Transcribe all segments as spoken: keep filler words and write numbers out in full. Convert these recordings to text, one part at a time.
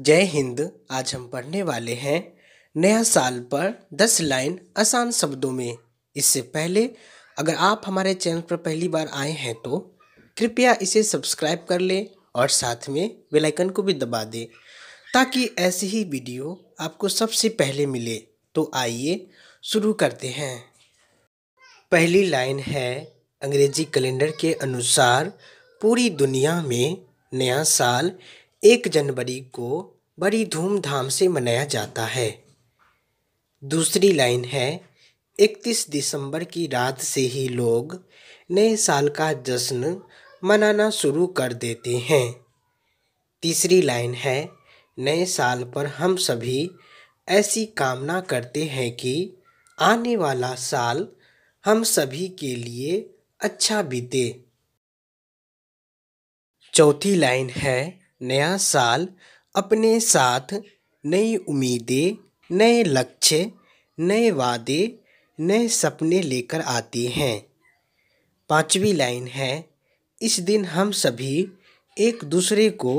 जय हिंद। आज हम पढ़ने वाले हैं नया साल पर दस लाइन आसान शब्दों में। इससे पहले अगर आप हमारे चैनल पर पहली बार आए हैं तो कृपया इसे सब्सक्राइब कर लें और साथ में बेल आइकन को भी दबा दें ताकि ऐसी ही वीडियो आपको सबसे पहले मिले। तो आइए शुरू करते हैं। पहली लाइन है, अंग्रेजी कैलेंडर के अनुसार पूरी दुनिया में नया साल एक जनवरी को बड़ी धूमधाम से मनाया जाता है। दूसरी लाइन है, इकतीस दिसंबर की रात से ही लोग नए साल का जश्न मनाना शुरू कर देते हैं। तीसरी लाइन है, नए साल पर हम सभी ऐसी कामना करते हैं कि आने वाला साल हम सभी के लिए अच्छा बीते। चौथी लाइन है, नया साल अपने साथ नई उम्मीदें, नए लक्ष्य, नए वादे, नए सपने लेकर आते हैं। पांचवी लाइन है, इस दिन हम सभी एक दूसरे को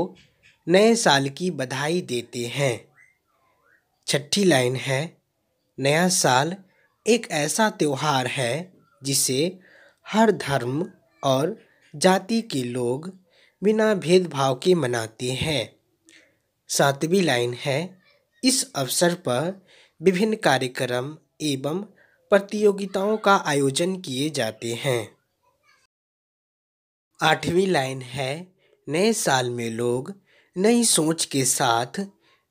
नए साल की बधाई देते हैं। छठी लाइन है, नया साल एक ऐसा त्यौहार है जिसे हर धर्म और जाति के लोग बिना भेदभाव के मनाते हैं। सातवीं लाइन है, इस अवसर पर विभिन्न कार्यक्रम एवं प्रतियोगिताओं का आयोजन किए जाते हैं। आठवीं लाइन है, नए साल में लोग नई सोच के साथ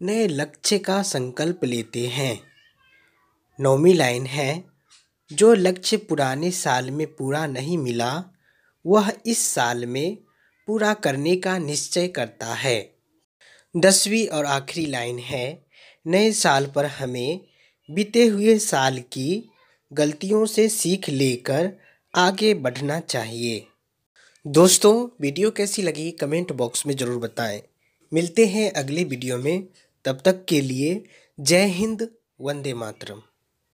नए लक्ष्य का संकल्प लेते हैं। नौवीं लाइन है, जो लक्ष्य पुराने साल में पूरा नहीं मिला वह इस साल में पूरा करने का निश्चय करता है। दसवीं और आखिरी लाइन है, नए साल पर हमें बीते हुए साल की गलतियों से सीख लेकर आगे बढ़ना चाहिए। दोस्तों, वीडियो कैसी लगी कमेंट बॉक्स में ज़रूर बताएं। मिलते हैं अगले वीडियो में, तब तक के लिए जय हिंद, वंदे मातरम।